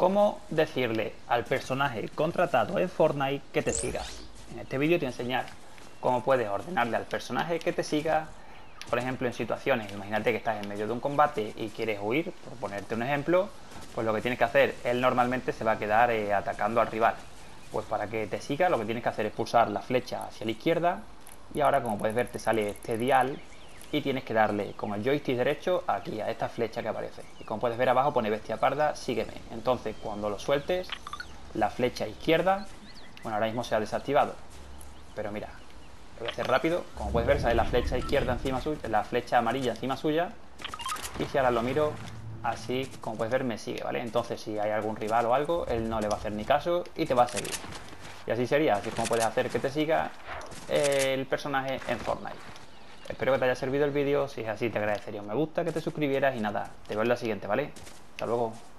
cómo decirle al personaje contratado en Fortnite que te siga. En este vídeo te voy a enseñar cómo puedes ordenarle al personaje que te siga, por ejemplo, en situaciones. Imagínate que estás en medio de un combate y quieres huir, por ponerte un ejemplo, pues lo que tienes que hacer, él normalmente se va a quedar atacando al rival. Pues para que te siga lo que tienes que hacer es pulsar la flecha hacia la izquierda y ahora, como puedes ver, te sale este dial y tienes que darle con el joystick derecho aquí a esta flecha que aparece. Y como puedes ver abajo pone bestia parda, sígueme. Entonces cuando lo sueltes, la flecha izquierda, bueno, ahora mismo se ha desactivado, pero mira, lo voy a hacer rápido. Como puedes ver sale la flecha izquierda encima suya, la flecha amarilla encima suya, y si ahora lo miro así, como puedes ver, me sigue, ¿vale? Entonces si hay algún rival o algo, él no le va a hacer ni caso y te va a seguir. Y así sería, así es como puedes hacer que te siga el personaje en Fortnite. Espero que te haya servido el vídeo. Si es así, te agradecería un me gusta, que te suscribieras y nada, te veo en la siguiente, ¿vale? Hasta luego.